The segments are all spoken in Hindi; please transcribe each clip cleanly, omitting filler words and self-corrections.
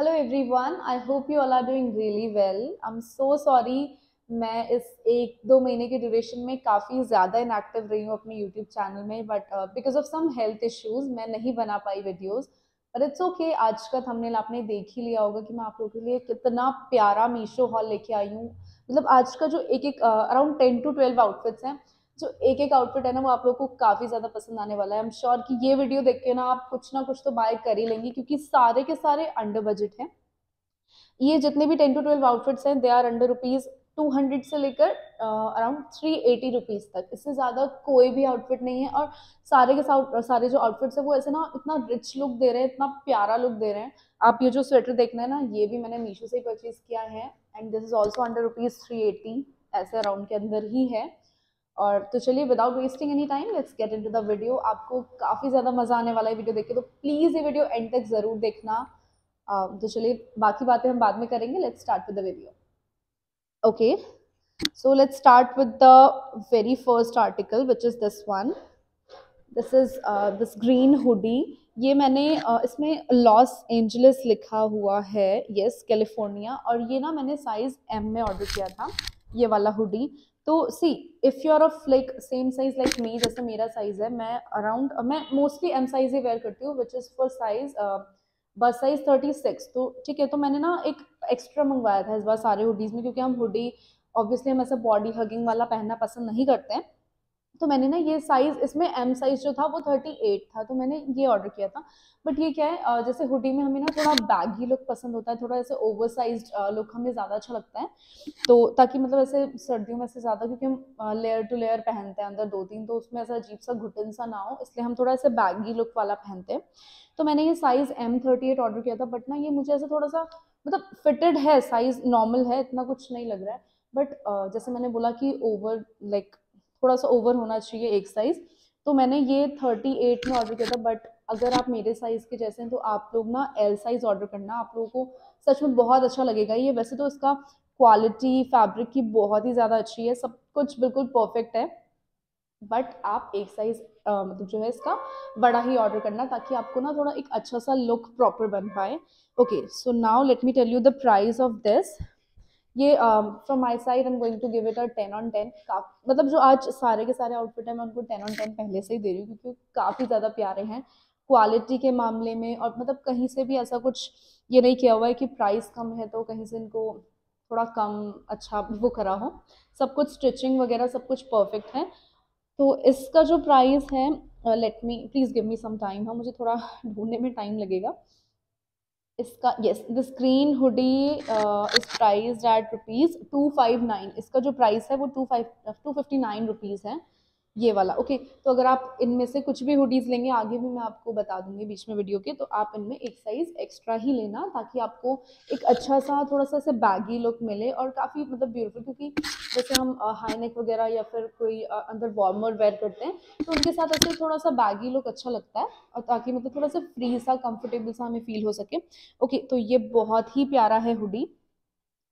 Hello everyone, I hope you all are doing really well. I am so sorry, मैं इस 1-2 महीने के ड्यूरेशन में काफ़ी ज़्यादा इनएक्टिव रही हूँ अपने यूट्यूब चैनल में, but because of some health issues मैं नहीं बना पाई वीडियोस, बट इट्स ओके। आज का थंबनेल आपने देख ही लिया होगा कि मैं आप लोगों के लिए कितना प्यारा मीशो हॉल लेके आई हूँ। मतलब आज का जो एक अराउंड 10 to 12 आउटफिट्स हैं, जो एक आउटफिट है ना, वो आप लोगों को काफ़ी ज़्यादा पसंद आने वाला है। आई एम श्योर कि ये वीडियो देख के आप कुछ ना कुछ तो बाय कर ही लेंगी, क्योंकि सारे के सारे अंडर बजट हैं। ये जितने भी 10 to 12 आउटफिट्स हैं, दे आर अंडर ₹200 से लेकर अराउंड ₹380 तक। इससे ज़्यादा कोई भी आउटफिट नहीं है, और सारे जो आउटफिट्स हैं वो ऐसे ना इतना रिच लुक दे रहे हैं, इतना प्यारा लुक दे रहे हैं। आप ये जो स्वेटर देखना है ना, ये भी मैंने मीशो से ही परचेज़ किया है, and this is also under ₹380 ऐसे अराउंड के अंदर ही है। और तो चलिए without wasting any time, let's get into the video. आपको काफ़ी ज़्यादा मज़ा आने वाला है वीडियो देख के, तो प्लीज़ ये वीडियो एंड तक ज़रूर देखना। तो चलिए बाकी बातें हम बाद में करेंगे, let's start with the video. Okay, so let's start with the very first article, which is this one. This is this green hoodie. ये मैंने इसमें लॉस एंजलिस लिखा हुआ है, yes, कैलिफोर्निया, और ये ना मैंने साइज़ M में ऑर्डर किया था, ये वाला हुडी। तो see, if you are of like same size like me, जैसे मेरा साइज़ है, मैं मोस्टली M साइज़ ही वेयर करती हूँ, which is for size बस साइज़ 36। तो ठीक है, तो मैंने ना एक एक्स्ट्रा मंगवाया था इस बार सारे हुडीज़ में, क्योंकि हम हुडी ऑब्वियसली हम ऐसा बॉडी हगिंग वाला पहनना पसंद नहीं करते हैं। तो मैंने ना ये साइज़, इसमें एम साइज़ जो था वो 38 था, तो मैंने ये ऑर्डर किया था। बट ये क्या है, जैसे हुडी में हमें ना थोड़ा बैगी लुक पसंद होता है, थोड़ा ऐसे ओवरसाइज्ड लुक हमें ज़्यादा अच्छा लगता है, तो ताकि मतलब ऐसे सर्दियों में ऐसे ज़्यादा, क्योंकि हम लेयर टू लेयर पहनते हैं अंदर 2-3, तो उसमें ऐसा अजीब सा घुटन सा ना हो, इसलिए हम थोड़ा ऐसे बैगी लुक वाला पहनते हैं। तो मैंने ये साइज़ M38 ऑर्डर किया था, बट ना ये मुझे ऐसा थोड़ा सा मतलब फिटेड है, साइज़ नॉर्मल है, इतना कुछ नहीं लग रहा है, बट जैसे मैंने बोला कि ओवर थोड़ा सा ओवर होना चाहिए एक साइज़, तो मैंने ये 38 में ऑर्डर किया था। बट अगर आप मेरे साइज़ के जैसे हैं, तो आप लोग ना एल साइज़ ऑर्डर करना, आप लोगों को सच में बहुत अच्छा लगेगा ये। वैसे तो इसका क्वालिटी फैब्रिक की बहुत ही ज़्यादा अच्छी है, सब कुछ बिल्कुल परफेक्ट है, बट आप एक साइज़ मतलब जो है इसका बड़ा ही ऑर्डर करना, ताकि आपको ना थोड़ा एक अच्छा सा लुक प्रॉपर बन पाए। Okay, so now let me tell you the price of this. ये from my side I am going to give it a 10 on 10। मतलब जो आज सारे के सारे आउटफिट हैं, मैं उनको 10 on 10 पहले से ही दे रही हूँ, क्योंकि काफ़ी ज़्यादा प्यारे हैं क्वालिटी के मामले में, और मतलब कहीं से भी ऐसा कुछ ये नहीं किया हुआ है कि प्राइस कम है तो कहीं से इनको थोड़ा कम अच्छा वो करा हो। सब कुछ स्टिचिंग वगैरह सब कुछ परफेक्ट है। तो इसका जो प्राइस है, let me please give me some time, हाँ मुझे थोड़ा ढूंढने में टाइम लगेगा इसका। Yes, this green hoodie is priced at ₹259। इसका जो प्राइस है वो ₹259 है ये वाला। ओके, तो अगर आप इनमें से कुछ भी हुडीज़ लेंगे, आगे भी मैं आपको बता दूंगी बीच में वीडियो के, तो आप इनमें एक साइज़ एक्स्ट्रा ही लेना, ताकि आपको एक अच्छा सा थोड़ा सा ऐसे बैगी लुक मिले, और काफ़ी मतलब ब्यूटीफुल, क्योंकि जैसे हम हाई नेक वगैरह या फिर कोई अंदर वार्मर वेयर करते हैं, तो उनके साथ ऐसे थोड़ा सा बैगी लुक अच्छा लगता है, और ताकि मतलब थोड़ा सा फ्री सा कम्फर्टेबल सा हमें फील हो सके। ओके, तो ये बहुत ही प्यारा है हुडी,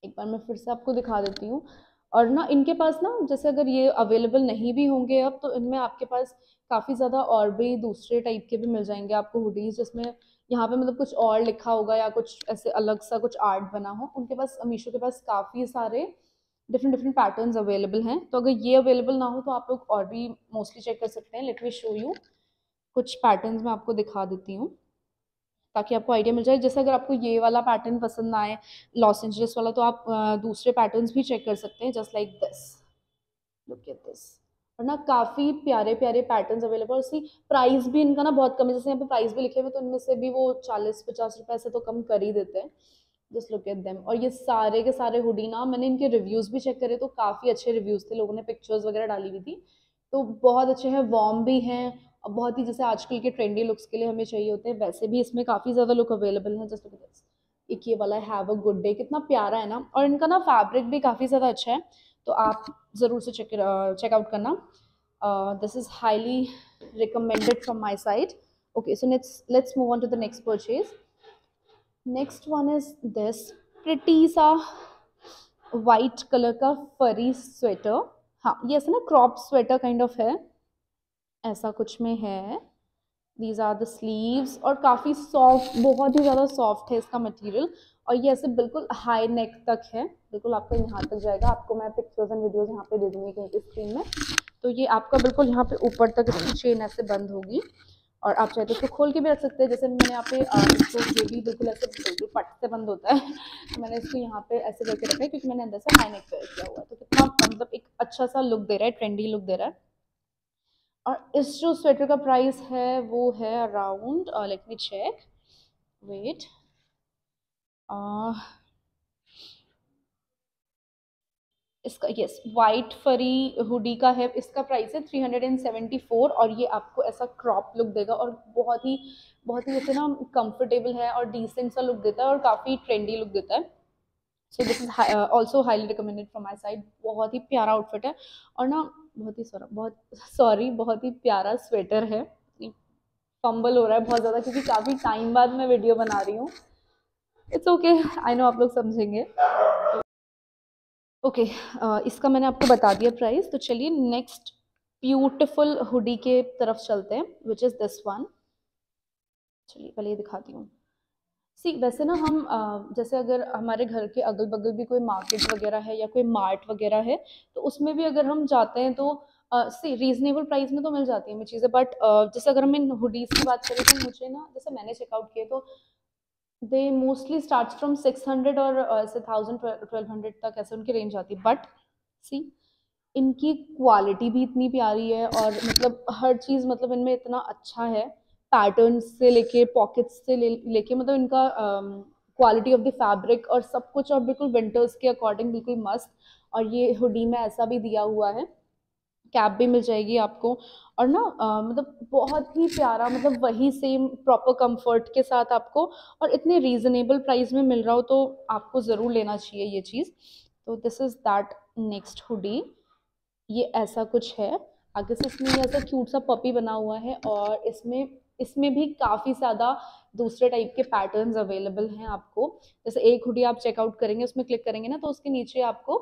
एक बार मैं फिर से आपको दिखा देती हूँ। और ना इनके पास ना, जैसे अगर ये अवेलेबल नहीं भी होंगे अब, तो इनमें आपके पास काफ़ी ज़्यादा और भी दूसरे टाइप के भी मिल जाएंगे आपको हुडीज़, जिसमें यहाँ पे मतलब कुछ और लिखा होगा या कुछ ऐसे अलग सा कुछ आर्ट बना हो। उनके पास, मीशो के पास काफ़ी सारे डिफरेंट पैटर्न्स अवेलेबल हैं, तो अगर ये अवेलेबल ना हो तो आप लोग और भी मोस्टली चेक कर सकते हैं। लेट मी शो यू, कुछ पैटर्न्स मैं आपको दिखा देती हूँ, ताकि आपको आइडिया मिल जाए। जैसे अगर आपको ये वाला पैटर्न पसंद ना आए लॉस एंजलिस वाला, तो आप दूसरे पैटर्न्स भी चेक कर सकते हैं, just like this, look at this. और ना काफ़ी प्यारे प्यारे पैटर्न्स अवेलेबल, और इसी प्राइस भी इनका ना बहुत कम है, जैसे यहाँ पे प्राइस भी लिखे हुए, तो इनमें से भी वो 40-50 रुपये से तो कम कर ही देते हैं। Just look at them. और ये सारे के सारे हुडी ना, मैंने इनके रिव्यूज़ भी चेक करे, तो काफ़ी अच्छे रिव्यूज़ थे, लोगों ने पिक्चर्स वगैरह डाली हुई थी, तो बहुत अच्छे हैं, वार्म भी हैं, और बहुत ही जैसे आजकल के ट्रेंडी लुक्स के लिए हमें चाहिए होते हैं, वैसे भी इसमें काफ़ी ज़्यादा लुक अवेलेबल हैं। जस्ट एक ये वाला हैव अ गुड डे, कितना प्यारा है ना, और इनका ना फैब्रिक भी काफ़ी ज़्यादा अच्छा है, तो आप ज़रूर से चेकआउट करना। This is highly recommended from my side. Okay, so let's move on to the next purchase. Next one is this pretty सा वाइट कलर का फरी स्वेटर। हाँ, ये ऐसा ना क्रॉप स्वेटर काइंड ऑफ है, ऐसा कुछ में है। दीज आर द स्लीव्स और काफ़ी सॉफ्ट, बहुत ही ज़्यादा सॉफ्ट है इसका मटेरियल और ये ऐसे बिल्कुल हाई नेक तक है, बिल्कुल आपको यहाँ तक जाएगा। आपको मैं पिक्चर्स एंड वीडियोज़ यहाँ पे दे दूँगी कहीं पे स्क्रीन में। तो ये आपका बिल्कुल यहाँ पे ऊपर तक इसकी चेन ऐसे बंद होगी और आप चाहे तो इसको खोल के भी रख सकते हैं। जैसे मैंने यहाँ पे इसको ये भी बिल्कुल ऐसे बिल्कुल पट से बंद होता है तो मैंने इसको यहाँ पे ऐसे करके रखा है क्योंकि मैंने अंदर से हाई नेक वेयर किया हुआ है। तो कितना मतलब एक अच्छा सा लुक दे रहा है, ट्रेंडी लुक दे रहा है। और इस जो स्वेटर का प्राइस है वो है around, let me check, wait, white furry hoodie का है, इसका प्राइस है 374 और ये आपको ऐसा क्रॉप लुक देगा और बहुत ही जैसे ना कंफर्टेबल है और डिसेंट सा लुक देता है और काफ़ी ट्रेंडी लुक देता है। So this is also highly recommended from my side. बहुत ही प्यारा आउटफिट है और ना बहुत ही प्यारा स्वेटर है। फंबल हो रहा है बहुत ज़्यादा क्योंकि काफ़ी टाइम बाद मैं वीडियो बना रही हूँ। इट्स ओके, आई नो आप लोग समझेंगे। ओके इसका मैंने आपको बता दिया प्राइस। तो चलिए नेक्स्ट ब्यूटिफुल हुडी के तरफ चलते हैं विच इज़ दिस वन। चलिए पहले ये दिखाती हूँ। सी वैसे ना हम जैसे अगर हमारे घर के अगल बगल भी कोई मार्केट वगैरह है या कोई मार्ट वगैरह है तो उसमें भी अगर हम जाते हैं तो सी रीज़नेबल प्राइस में तो मिल जाती हैं हमें चीज़ें। बट जैसे अगर हम हुडीज़ की बात करें तो मुझे ना जैसे मैंने चेकआउट किए तो दे मोस्टली स्टार्ट फ्रॉम 600 और ऐसे 1000-1200 तक ऐसे उनकी रेंज आती है। बट सी इनकी क्वालिटी भी इतनी प्यारी है और मतलब हर चीज़ मतलब इनमें इतना अच्छा है, पैटर्न से लेके पॉकेट्स से लेके मतलब इनका क्वालिटी ऑफ द फैब्रिक और सब कुछ, और बिल्कुल विंटर्स के अकॉर्डिंग बिल्कुल मस्त। और ये हुडी में ऐसा भी दिया हुआ है, कैप भी मिल जाएगी आपको और ना मतलब बहुत ही प्यारा, मतलब वही सेम प्रॉपर कंफर्ट के साथ आपको और इतने रीज़नेबल प्राइस में मिल रहा हो तो आपको ज़रूर लेना चाहिए ये चीज़। तो this is that next hoodie. ये ऐसा कुछ है, आगे से इसमें ऐसा क्यूट सा पपी बना हुआ है और इसमें भी काफ़ी ज़्यादा दूसरे टाइप के पैटर्न्स अवेलेबल हैं आपको। जैसे एक हुडी आप चेकआउट करेंगे, उसमें क्लिक करेंगे ना तो उसके नीचे आपको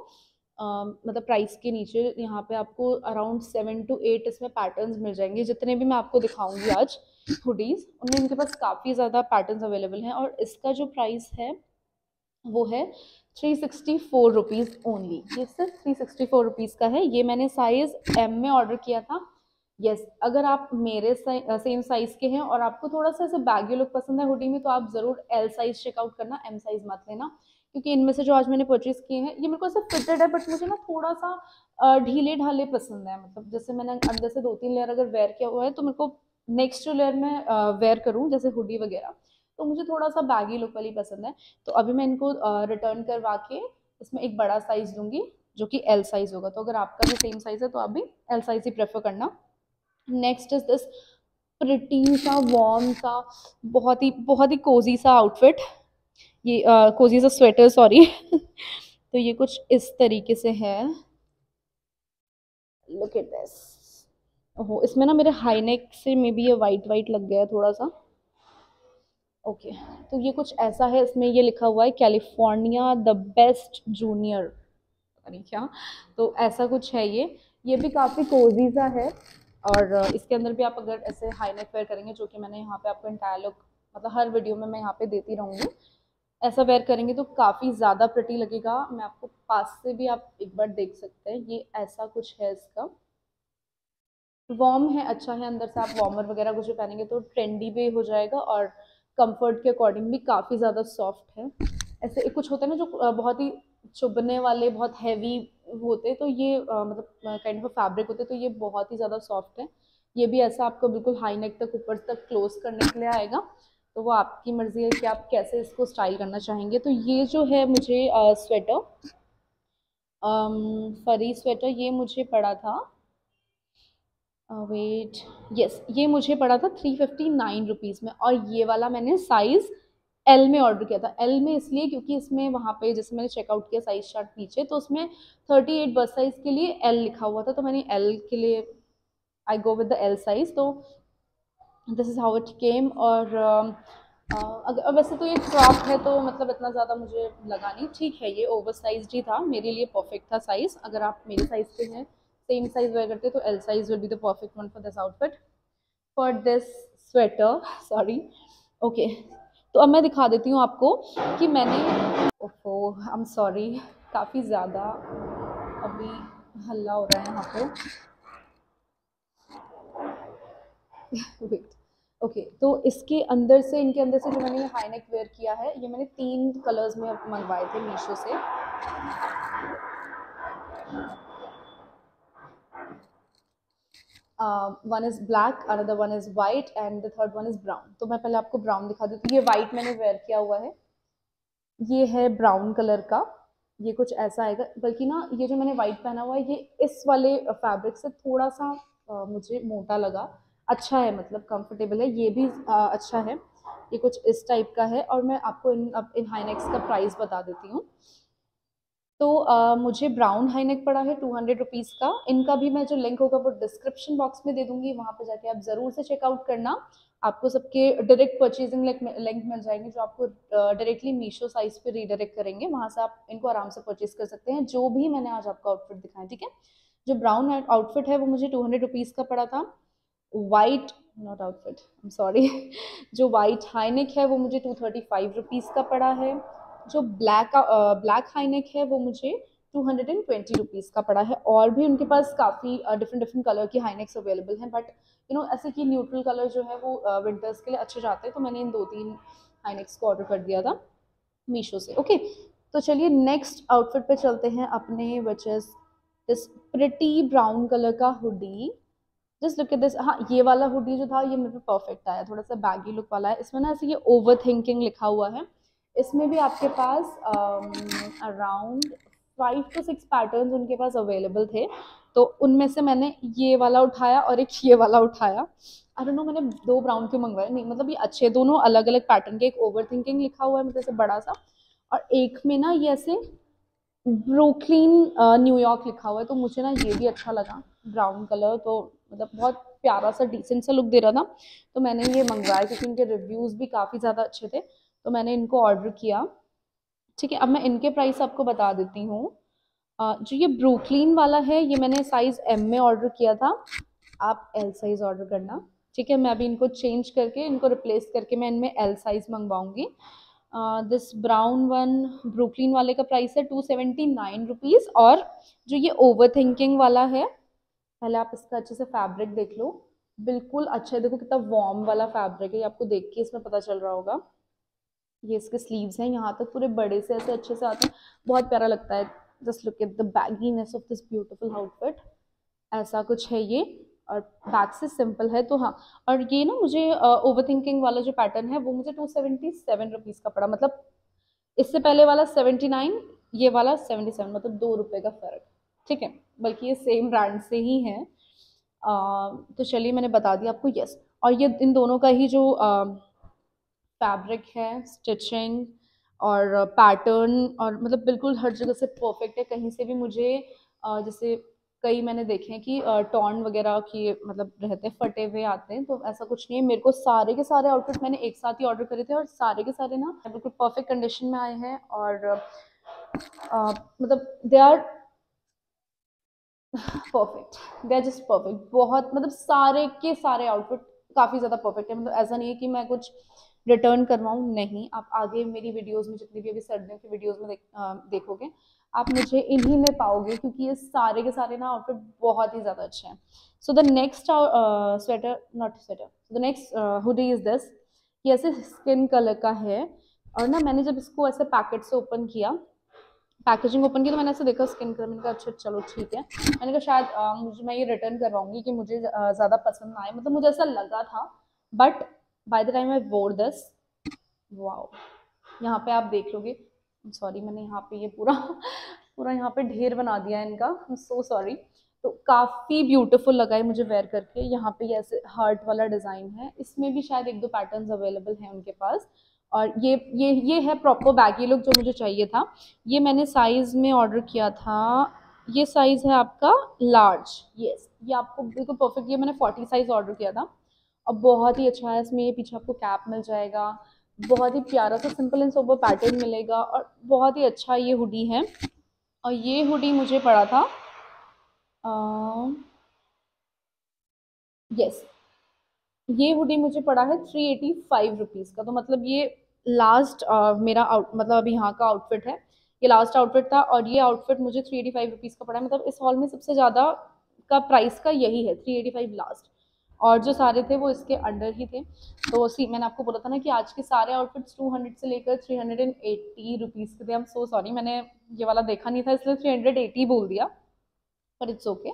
मतलब प्राइस के नीचे यहाँ पे आपको अराउंड 7 to 8 इसमें पैटर्न्स मिल जाएंगे। जितने भी मैं आपको दिखाऊंगी आज हुडीज़ उनमें इनके पास काफ़ी ज़्यादा पैटर्न्स अवेलेबल हैं और इसका जो प्राइस है वो है 364 रुपीज़ ओनली। ये सिर्फ 364 रुपीज़ का है। ये मैंने साइज़ एम में ऑर्डर किया था। यस, अगर आप मेरे सेम साइज़ के हैं और आपको थोड़ा सा ऐसे बैगी लुक पसंद है हुडी में तो आप ज़रूर एल साइज़ चेकआउट करना, एम साइज़ मत लेना क्योंकि इनमें से जो आज मैंने परचेज़ किए हैं ये मेरे को ऐसा फिटेड है बट मुझे ना थोड़ा सा ढीले ढाले पसंद है। मतलब जैसे मैंने अंदर से 2-3 लेयर अगर वेयर किया हुआ है तो मेरे को नेक्स्ट जो लेयर मैं वेयर करूँ जैसे हुडी वगैरह तो मुझे थोड़ा सा बैगी लुक वाली पसंद है। तो अभी मैं इनको रिटर्न करवा के इसमें एक बड़ा साइज़ लूँगी जो कि एल साइज़ होगा। तो अगर आपका भी सेम साइज़ है तो आप भी एल साइज़ ही प्रेफर करना। नेक्स्ट इज़ दिस प्रिटी सा, वार्म सा, बहुत ही कोजी सा आउटफिट, ये कोजी सा स्वेटर, सॉरी। तो ये कुछ इस तरीके से है। Look at this. ओहो, इसमें ना मेरे हाई नेक से मे बी ये वाइट लग गया है थोड़ा सा। ओके तो ये कुछ ऐसा है। इसमें ये लिखा हुआ है कैलिफोर्निया द बेस्ट जूनियर, पता नहीं क्या, तो ऐसा कुछ है। ये भी काफ़ी कोजी सा है और इसके अंदर भी आप अगर ऐसे हाई नेक वेयर करेंगे जो कि मैंने यहाँ पे आपको एंटायर लुक मतलब हर वीडियो में मैं यहाँ पे देती रहूँगी, ऐसा वेयर करेंगे तो काफ़ी ज़्यादा प्रिटी लगेगा। मैं आपको पास से भी आप एक बार देख सकते हैं, ये ऐसा कुछ है। इसका वॉर्म है, अच्छा है, अंदर से आप वार्मर वगैरह कुछ पहनेंगे तो ट्रेंडी भी हो जाएगा और कंफर्ट के अकॉर्डिंग भी काफ़ी ज़्यादा सॉफ्ट है। ऐसे कुछ होता है ना जो बहुत ही चुभने वाले, बहुत हैवी होते तो ये मतलब काइंड ऑफ फैब्रिक होते तो ये बहुत ही ज़्यादा सॉफ्ट है। ये भी ऐसा आपको बिल्कुल हाई नेक तक ऊपर तक क्लोज करने के लिए आएगा। तो वो आपकी मर्ज़ी है कि आप कैसे इसको स्टाइल करना चाहेंगे। तो ये जो है मुझे स्वेटर, फरी स्वेटर, ये मुझे पड़ा था, वेट, यस, ये मुझे पड़ा था 359 रुपीज़ में और ये वाला मैंने साइज़ एल में ऑर्डर किया था। एल में इसलिए क्योंकि इसमें वहाँ पे जैसे मैंने चेकआउट किया साइज़ चार्ट नीचे तो उसमें 38 बस साइज़ के लिए एल लिखा हुआ था तो मैंने एल के लिए I go with the L size. तो this is how it came. और वैसे तो ये क्रॉप है तो मतलब इतना ज़्यादा मुझे लगा नहीं, ठीक है, ये ओवर साइज ही था, मेरे लिए परफेक्ट था साइज़। अगर आप मेरे साइज़ के हैं सेम साइज़ वेयर करते तो L size will be the perfect one for this outfit, for this sweater, sorry. Okay, तो अब मैं दिखा देती हूँ आपको कि मैंने, ओहो आई एम सॉरी, काफ़ी ज़्यादा अभी हल्ला हो रहा है यहाँ पे, वेट। ओके, तो इसके अंदर से, इनके अंदर से जो मैंने ये हाई नेक वेयर किया है, ये मैंने 3 कलर्स में मंगवाए थे मीशो से। One is black, another one is white and the third one is brown. तो मैं पहले आपको ब्राउन दिखा देती हूँ। ये वाइट मैंने वेयर किया हुआ है, ये है ब्राउन कलर का, ये कुछ ऐसा आएगा। बल्कि ना ये जो मैंने वाइट पहना हुआ है, ये इस वाले फैब्रिक से थोड़ा सा मुझे मोटा लगा। अच्छा है, मतलब कंफर्टेबल है, ये भी अच्छा है। ये कुछ इस टाइप का है। और मैं आपको इन हाई नेक्स का प्राइस बता देती हूँ। तो मुझे ब्राउन हाई नेक पड़ा है 200 रुपीज़ का। इनका भी मैं जो लिंक होगा वो डिस्क्रिप्शन बॉक्स में दे दूँगी, वहाँ पर जाके आप ज़रूर से चेकआउट करना। आपको सबके डायरेक्ट परचेजिंग लिंक मिल जाएंगे जो आपको डायरेक्टली मीशो साइज पे रीडायरेक्ट करेंगे। वहाँ से आप इनको आराम से परचेज कर सकते हैं। जो भी मैंने आज आपको आउटफिट दिखाया, ठीक है, जो ब्राउन आउटफिट है वो मुझे 200 रुपीज़ का पड़ा था। White not outfit, I am sorry, जो वाइट हाई नेक है वो मुझे 235 रुपीज़ का पड़ा है। जो ब्लैक हाई नेक है वो मुझे 220 रुपीज़ का पड़ा है। और भी उनके पास काफ़ी डिफरेंट कलर की हाई नेक्स अवेलेबल हैं, बट यू नो ऐसे कि न्यूट्रल कलर जो है वो विंटर्स के लिए अच्छे जाते हैं। तो मैंने इन 2-3 हाई नेक्स को ऑर्डर कर दिया था मीशो से। ओके, तो चलिए नेक्स्ट आउटफिट पे चलते हैं अपने, which is this pretty brown colour का hoodie. Just look at this. हाँ, ये वाला हुडी जो था ये मेरे पे परफेक्ट आया, थोड़ा सा बैगी लुक वाला है। इसमें ना ऐसे ये ओवर थिंकिंग लिखा हुआ है। इसमें भी आपके पास अराउंड 5 to 6 पैटर्न्स उनके पास अवेलेबल थे। तो उनमें से मैंने ये वाला उठाया और एक ये वाला उठाया। आई डोंट नो मैंने 2 ब्राउन क्यों मंगवाए, नहीं मतलब ये अच्छे, दोनों अलग अलग पैटर्न के। एक ओवर थिंकिंग लिखा हुआ है, मतलब ऐसे बड़ा सा, और एक में ना ये ऐसे ब्रुकलिन न्यूयॉर्क लिखा हुआ है। तो मुझे ना ये भी अच्छा लगा, ब्राउन कलर, तो मतलब बहुत प्यारा सा डिसेंट सा लुक दे रहा था। तो मैंने ये मंगवाया क्योंकि इनके रिव्यूज़ भी काफ़ी ज़्यादा अच्छे थे, तो मैंने इनको ऑर्डर किया। ठीक है, अब मैं इनके प्राइस आपको बता देती हूँ। जो ये ब्रुकलिन वाला है ये मैंने साइज़ एम में ऑर्डर किया था, आप एल साइज़ ऑर्डर करना, ठीक है। मैं अभी इनको चेंज करके, इनको रिप्लेस करके मैं इनमें एल साइज़ मंगवाऊँगी। दिस ब्राउन वन ब्रुकलिन वाले का प्राइस है 279 रुपीज़। और जो ये ओवर थिंकिंग वाला है, पहले आप इसका अच्छे से फैब्रिक देख लो, बिल्कुल अच्छा है। देखो कितना वार्म वाला फैब्रिक है, ये आपको देख के इसमें पता चल रहा होगा। ये इसके स्लीव्स हैं, यहाँ तक पूरे बड़े से ऐसे अच्छे से आते हैं, बहुत प्यारा लगता है। Just look at the bagginess of this beautiful outfit. ऐसा कुछ है ये, और बैक से सिंपल है। तो हाँ, और ये ना मुझे ओवरथिंकिंग वाला जो पैटर्न है वो मुझे 277 रुपीज़ का पड़ा। मतलब इससे पहले वाला 79, ये वाला 77, मतलब 2 रुपये का फ़र्क, ठीक है। बल्कि ये सेम ब्रांड से ही है। तो चलिए मैंने बता दिया आपको, यस। और ये इन दोनों का ही जो फैब्रिक है, स्टिचिंग और पैटर्न, और मतलब बिल्कुल हर जगह से परफेक्ट है। कहीं से भी मुझे जैसे कई मैंने देखे हैं कि टॉर्न वगैरह की मतलब रहते हैं, फटे हुए आते हैं, तो ऐसा कुछ नहीं है। मेरे को सारे के सारे आउटफिट मैंने एक साथ ही ऑर्डर करे थे, और सारे के सारे ना बिल्कुल परफेक्ट कंडीशन में आए हैं। और मतलब they are perfect, they are just perfect. बहुत मतलब सारे के सारे आउटफिट काफ़ी ज़्यादा परफेक्ट है। मतलब ऐसा नहीं है कि मैं कुछ रिटर्न करवाऊँ, नहीं। आप आगे मेरी वीडियोस में, जितनी भी अभी सर्दियों की वीडियोस में देखोगे, आप मुझे इन्हीं में पाओगे, क्योंकि ये सारे के सारे ना आउटफिट बहुत ही ज़्यादा अच्छे हैं। So the next next hoodie is this. ये ऐसे स्किन कलर का है, और ना मैंने जब इसको ऐसे पैकेट से ओपन किया, पैकेजिंग ओपन की, तो मैंने ऐसे देखा स्किन कलर, मैंने कहा अच्छा चलो ठीक है। मैंने कहा शायद मैं ये रिटर्न करवाऊँगी कि मुझे ज़्यादा पसंद ना आए, मतलब मुझे ऐसा लगा था। But by the time I wore this, wow, यहाँ पे आप देख लोगे, सॉरी मैंने यहाँ पे ये पूरा यहाँ पे ढेर बना दिया है इनका, आई एम सो सॉरी। तो काफ़ी ब्यूटीफुल लगा है मुझे वेयर करके। यहाँ पे ये ऐसे हार्ट वाला डिज़ाइन है, इसमें भी शायद 1-2 पैटर्न्स अवेलेबल हैं उनके पास। और ये है प्रॉपर बैगी लुक जो मुझे चाहिए था। ये मैंने साइज़ में ऑर्डर किया था, ये साइज़ है आपका लार्ज, येस। ये आपको बिल्कुल परफेक्ट, ये मैंने 40 साइज़ ऑर्डर किया था, और बहुत ही अच्छा है। इसमें ये पीछे आपको कैप मिल जाएगा, बहुत ही प्यारा सा सिंपल एंड सोबर पैटर्न मिलेगा, और बहुत ही अच्छा ये हुडी है। और ये हुडी मुझे पड़ा था, यस, ये हुडी मुझे पड़ा है 385 रुपीज़ का। तो मतलब ये लास्ट मेरा मतलब अभी यहाँ का आउटफिट है, ये लास्ट आउटफिट था और ये आउटफिट मुझे 385 रुपीज़ का पड़ा है। मतलब इस हॉल में सबसे ज़्यादा का प्राइस का यही है 385 लास्ट, और जो सारे थे वो इसके अंडर ही थे। तो मैंने आपको बोला था ना कि आज के सारे आउटफिट्स 200 से लेकर 380 रुपीज़ के थे। आई एम सो सॉरी, मैंने ये वाला देखा नहीं था इसलिए 380 बोल दिया, पर इट्स ओके।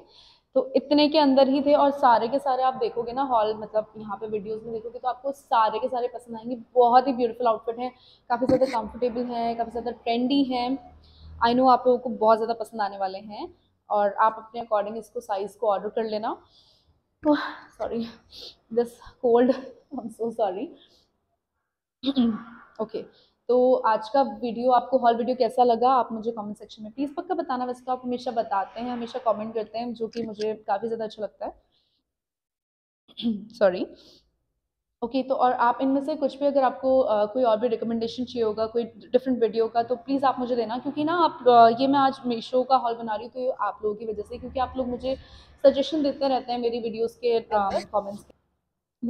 तो इतने के अंदर ही थे और सारे के सारे आप देखोगे ना हॉल, मतलब यहाँ पे वीडियोस में देखोगे तो आपको सारे के सारे पसंद आएंगे। बहुत ही ब्यूटीफुल आउटफिट हैं, काफ़ी ज़्यादा कंफर्टेबल हैं, काफ़ी ज़्यादा ट्रेंडी हैं। आई नो आप लोगों को बहुत ज़्यादा पसंद आने वाले हैं और आप अपने अकॉर्डिंग इसको साइज़ को ऑर्डर कर लेना। Sorry this cold, I am so sorry. Okay, तो आज का वीडियो आपको हॉल वीडियो कैसा लगा आप मुझे कमेंट सेक्शन में प्लीज़ पक्का बताना। वैसे तो आप हमेशा बताते हैं, हमेशा कमेंट करते हैं, जो कि मुझे काफ़ी ज़्यादा अच्छा लगता है। सॉरी ओके, तो और आप इनमें से कुछ भी अगर आपको कोई और भी रिकमेंडेशन चाहिए होगा कोई डिफरेंट वीडियो का तो प्लीज़ आप मुझे देना, क्योंकि ना आप ये मैं आज मीशो का हॉल बना रही हूँ तो ये आप लोगों की वजह से, क्योंकि आप लोग मुझे सजेशन देते रहते हैं मेरी वीडियोज़ के कॉमेंट्स।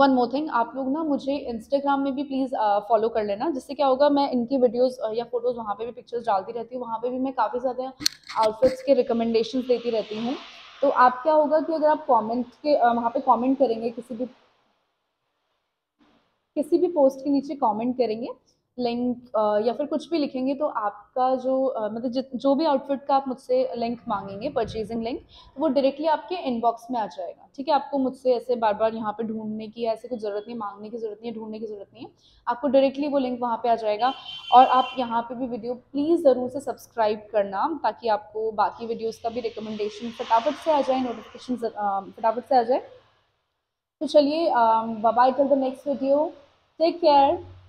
वन मोर थिंग, आप लोग ना मुझे इंस्टाग्राम में भी प्लीज़ फॉलो कर लेना, जिससे क्या होगा मैं इनकी वीडियोस या फोटोज़ वहाँ पे भी पिक्चर्स डालती रहती हूँ, वहाँ पे भी मैं काफ़ी ज़्यादा आउटफिट्स के रिकमेंडेशंस देती रहती हूँ। तो आप क्या होगा कि अगर आप कमेंट के वहाँ पे कमेंट करेंगे, किसी भी पोस्ट के नीचे कॉमेंट करेंगे लिंक या फिर कुछ भी लिखेंगे, तो आपका जो मतलब जो भी आउटफिट का आप मुझसे लिंक मांगेंगे परचेजिंग लिंक, तो वो डायरेक्टली आपके इनबॉक्स में आ जाएगा। ठीक है, आपको मुझसे ऐसे बार बार यहाँ पे ढूंढने की ऐसे कुछ ज़रूरत नहीं, मांगने की ज़रूरत नहीं है, ढूंढने की ज़रूरत नहीं है, आपको डायरेक्टली वो लिंक वहाँ पे आ जाएगा। और आप यहाँ पर भी वीडियो प्लीज़ ज़रूर से सब्सक्राइब करना ताकि आपको बाकी वीडियोज़ का भी रिकमेंडेशन फटाफट से आ जाए, नोटिफिकेशन फटाफट से आ जाए। तो चलिए bye bye, till the next video, take care.